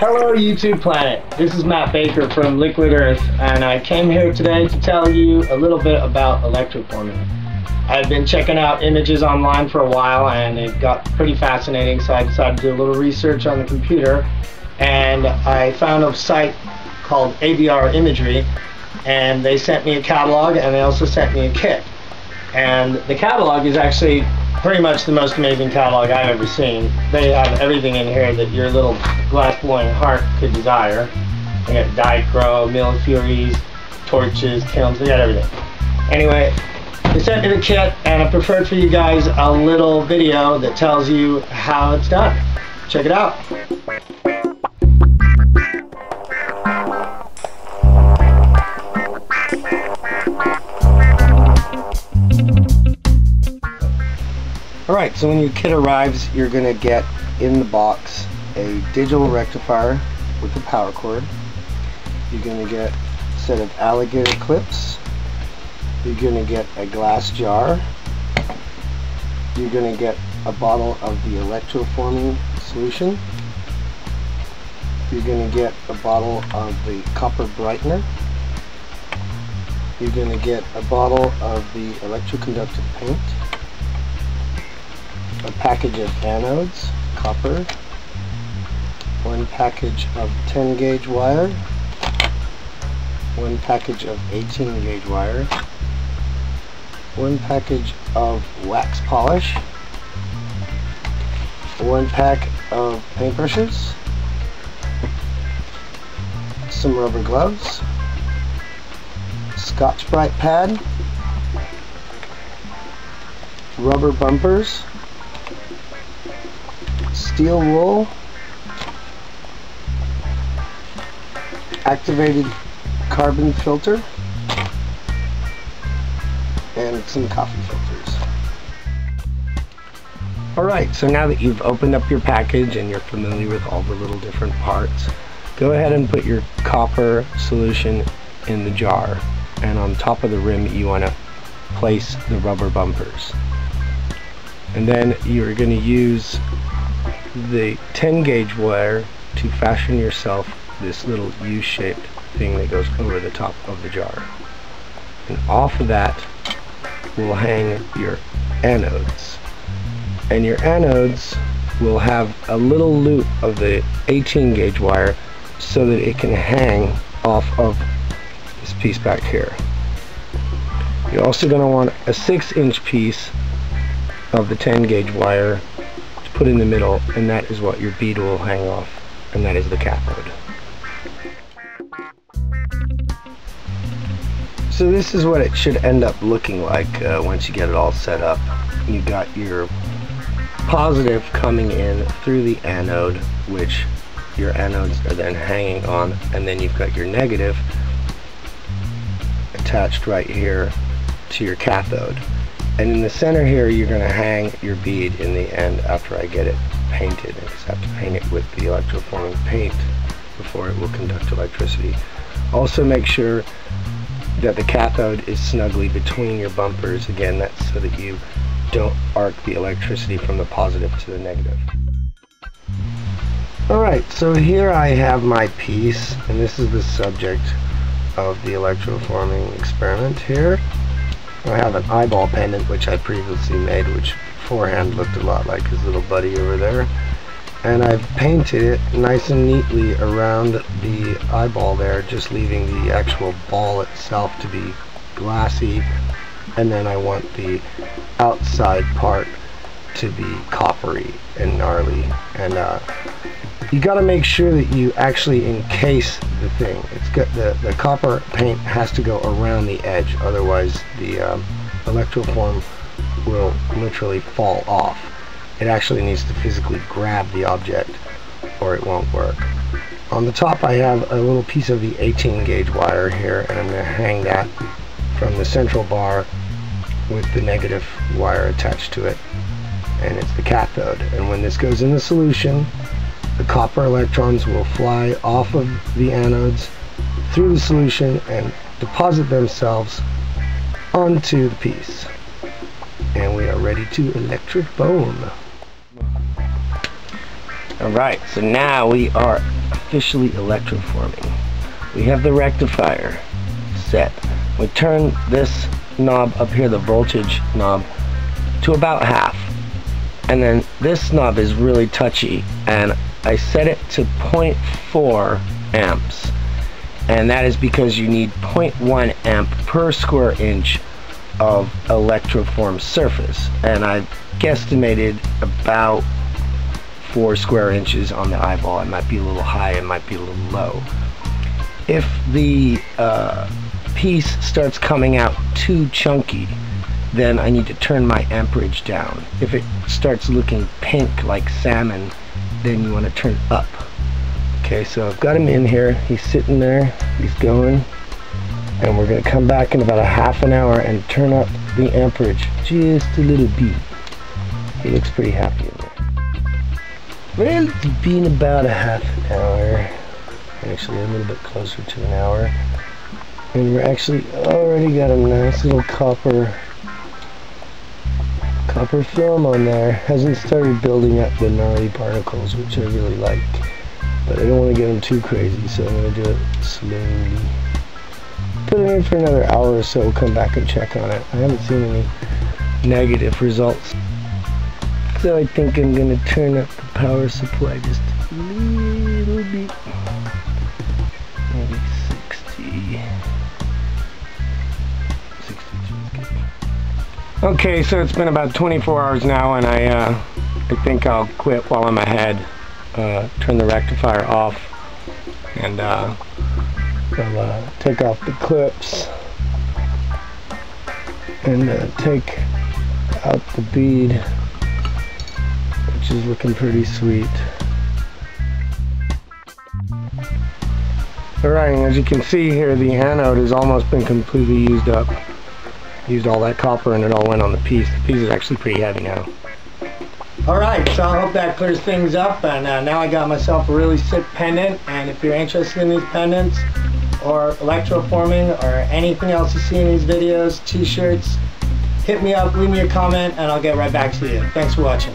Hello YouTube planet, this is Matt Baker from Liquid Earth, and I came here today to tell you a little bit about electroforming. I've been checking out images online for a while and it got pretty fascinating, so I decided to do a little research on the computer, and I found a site called ABR Imagery, and they sent me a catalog and they also sent me a kit. And the catalog is actually pretty much the most amazing catalog I've ever seen. They have everything in here that your little glass blowing heart could desire. They got Dichro, mill furies, torches, kilns, they got everything. Anyway, they sent me the kit, and I prepared for you guys a little video that tells you how it's done. Check it out. Alright, so when your kit arrives, you're going to get in the box a digital rectifier with a power cord. You're going to get a set of alligator clips. You're going to get a glass jar. You're going to get a bottle of the electroforming solution. You're going to get a bottle of the copper brightener. You're going to get a bottle of the electroconductive paint. A package of anodes, copper, one package of 10 gauge wire, one package of 18 gauge wire, one package of wax polish, one pack of paintbrushes, some rubber gloves, Scotch-Brite pad, rubber bumpers, steel wool, activated carbon filter, and some coffee filters. Alright, so now that you've opened up your package and you're familiar with all the little different parts, go ahead and put your copper solution in the jar, and on top of the rim you want to place the rubber bumpers. And then you're going to use the 10 gauge wire to fashion yourself this little U-shaped thing that goes over the top of the jar. And off of that will hang your anodes. And your anodes will have a little loop of the 18 gauge wire so that it can hang off of this piece back here. You're also going to want a 6-inch piece of the 10 gauge wire to put in the middle, and that is what your bead will hang off, and that is the cathode. So this is what it should end up looking like once you get it all set up. You got your positive coming in through the anode, which your anodes are then hanging on, and then you've got your negative attached right here to your cathode. And in the center here, you're going to hang your bead in the end after I get it painted. I just have to paint it with the electroforming paint before it will conduct electricity. Also make sure that the cathode is snugly between your bumpers. Again, that's so that you don't arc the electricity from the positive to the negative. Alright, so here I have my piece, and this is the subject of the electroforming experiment here. I have an eyeball pendant which I previously made, which beforehand looked a lot like his little buddy over there, and I've painted it nice and neatly around the eyeball there, just leaving the actual ball itself to be glassy, and then I want the outside part to be coppery and gnarly. And you got to make sure that you actually encase the thing. It's got the copper paint has to go around the edge, otherwise the electroform will literally fall off. It actually needs to physically grab the object or it won't work. On the top I have a little piece of the 18 gauge wire here, and I'm going to hang that from the central bar with the negative wire attached to it, and it's the cathode. And when this goes in the solution, the copper electrons will fly off of the anodes through the solution and deposit themselves onto the piece. And we are ready to electroform. Alright, so now we are officially electroforming. We have the rectifier set. We turn this knob up here, the voltage knob, to about half. And then this knob is really touchy, and I set it to 0.4 amps. And that is because you need 0.1 amp per square inch of electroformed surface. And I've guesstimated about 4 square inches on the eyeball. It might be a little high, it might be a little low. If the piece starts coming out too chunky, then I need to turn my amperage down. If it starts looking pink like salmon, then you want to turn up. Okay, so I've got him in here. He's sitting there, he's going, and we're going to come back in about a half an hour and turn up the amperage just a little bit. He looks pretty happy in there. Well, it's been about a half an hour, actually a little bit closer to an hour, and we're actually already got a nice little copper film on there. Hasn't started building up the gnarly particles, which I really like, but I don't want to get them too crazy, so I'm going to do it slowly. Put it in for another hour or so, we'll come back and check on it. I haven't seen any negative results, so I think I'm going to turn up the power supply just a little bit. Maybe 60. Okay, so it's been about 24 hours now, and I think I'll quit while I'm ahead. Turn the rectifier off, and I'll take off the clips and take out the bead, which is looking pretty sweet. Alright, as you can see here, the anode has almost been completely used up. Used all that copper and it all went on the piece. The piece is actually pretty heavy now. Alright, so I hope that clears things up, and now I got myself a really sick pendant, and if you're interested in these pendants or electroforming or anything else you see in these videos, t-shirts, hit me up, leave me a comment, and I'll get right back to you. Thanks for watching.